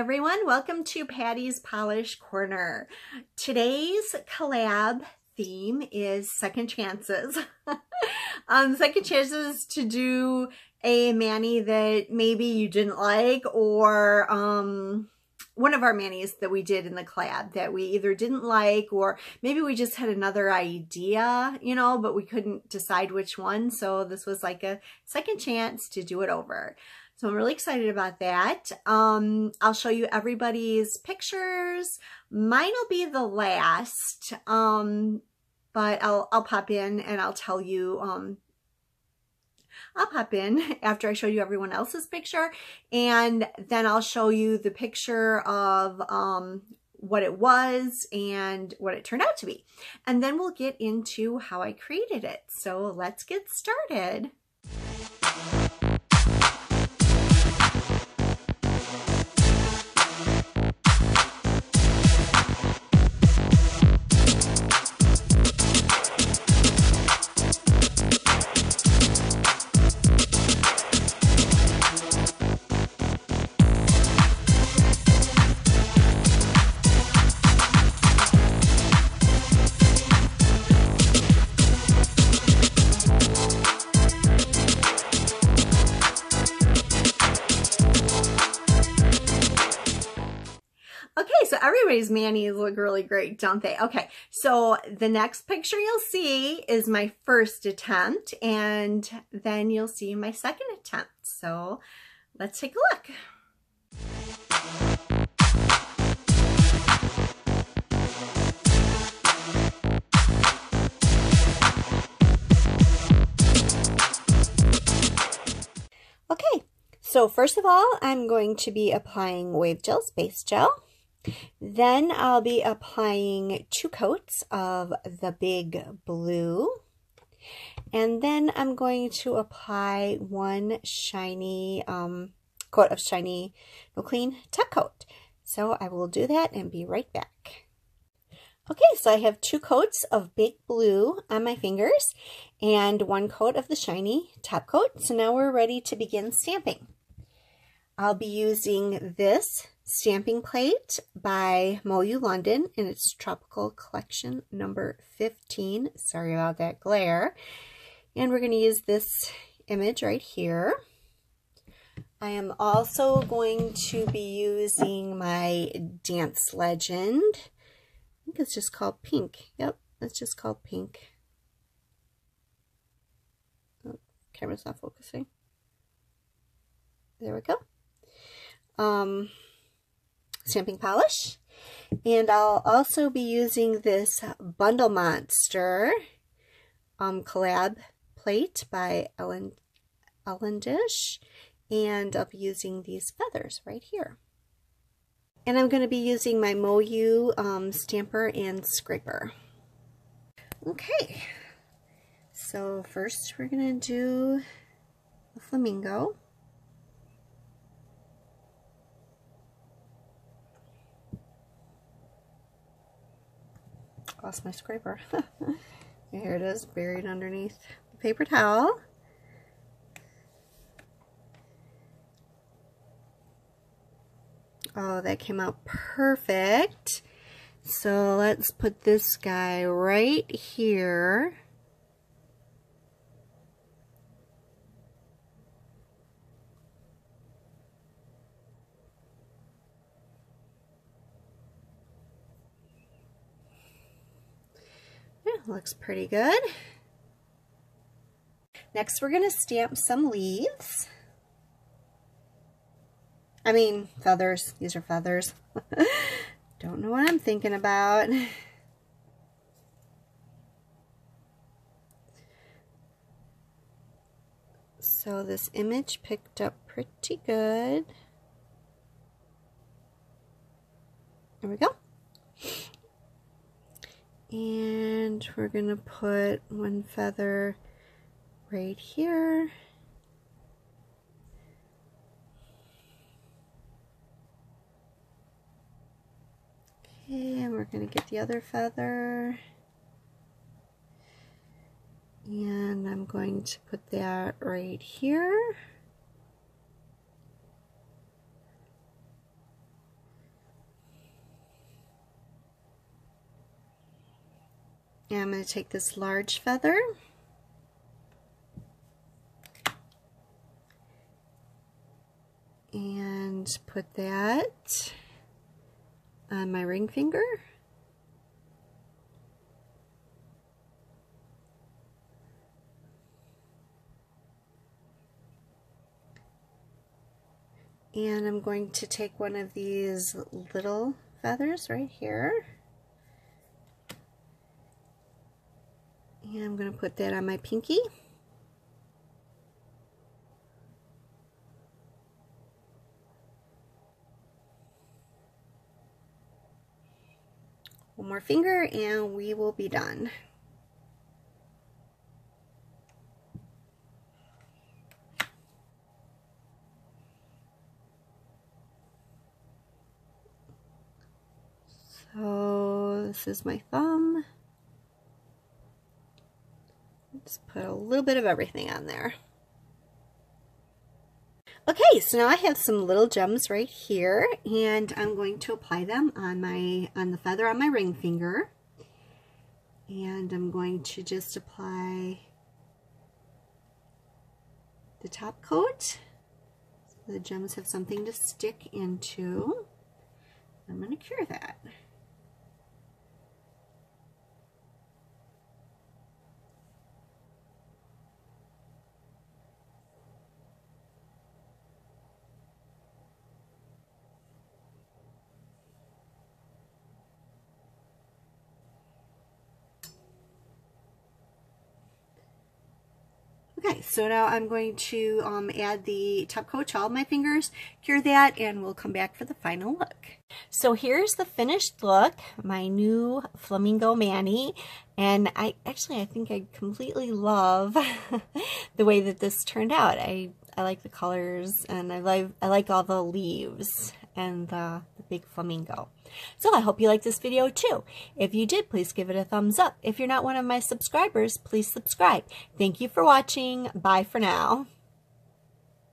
everyone, welcome to Patty's Polish Corner. Today's collab theme is second chances. Second chances to do a mani that maybe you didn't like, or one of our manis that we did in the collab that we either didn't like, or maybe we just had another idea, you know, but we couldn't decide which one. So this was like a second chance to do it over. So I'm really excited about that. I'll show you everybody's pictures. Mine will be the last, but I'll pop in and I'll tell you, I'll pop in after I show you everyone else's picture, and then I'll show you the picture of what it was and what it turned out to be. And then we'll get into how I created it. So let's get started. Everybody's manis look really great, don't they? Okay, so the next picture you'll see is my first attempt, and then you'll see my second attempt. So let's take a look. Okay, so first of all, I'm going to be applying Wave Gel Base Gel. Then I'll be applying two coats of the big blue, and then I'm going to apply one shiny coat of shiny No Clean top coat. So I will do that and be right back. Okay, so I have two coats of big blue on my fingers and one coat of the shiny top coat. So now we're ready to begin stamping. I'll be using this stamping plate by MoYou London, and it's Tropical Collection number 15. Sorry about that glare. And we're going to use this image right here. I am also going to be using my Dance Legend. I think it's just called Pink. Yep, it's just called Pink. Oh, camera's not focusing. There we go. Stamping polish, and I'll also be using this Bundle Monster collab plate by Elleandish, and I'll be using these feathers right here. And I'm going to be using my MoYou stamper and scraper. Okay, so first we're going to do the flamingo. Lost my scraper. Here it is, buried underneath the paper towel. Oh, that came out perfect. So let's put this guy right here. Looks pretty good. Next, we're going to stamp some leaves. I mean, feathers. These are feathers. Don't know what I'm thinking about. So this image picked up pretty good. There we go. And we're gonna put one feather right here. Okay, and we're gonna get the other feather. And I'm going to put that right here. And I'm going to take this large feather and put that on my ring finger. And I'm going to take one of these little feathers right here, and I'm going to put that on my pinky. One more finger and we will be done. So this is my thumb. Just put a little bit of everything on there. Okay, so now I have some little gems right here, and I'm going to apply them on the feather on my ring finger. And I'm going to just apply the top coat so the gems have something to stick into. I'm going to cure that. Okay, so now I'm going to add the top coat to all my fingers, cure that, and we'll come back for the final look. So here's the finished look, my new flamingo mani, and I think I completely love the way that this turned out. I like the colors, and I like all the leaves and the big flamingo. So I hope you liked this video too. If you did, please give it a thumbs up. If you're not one of my subscribers, please subscribe. Thank you for watching. Bye for now.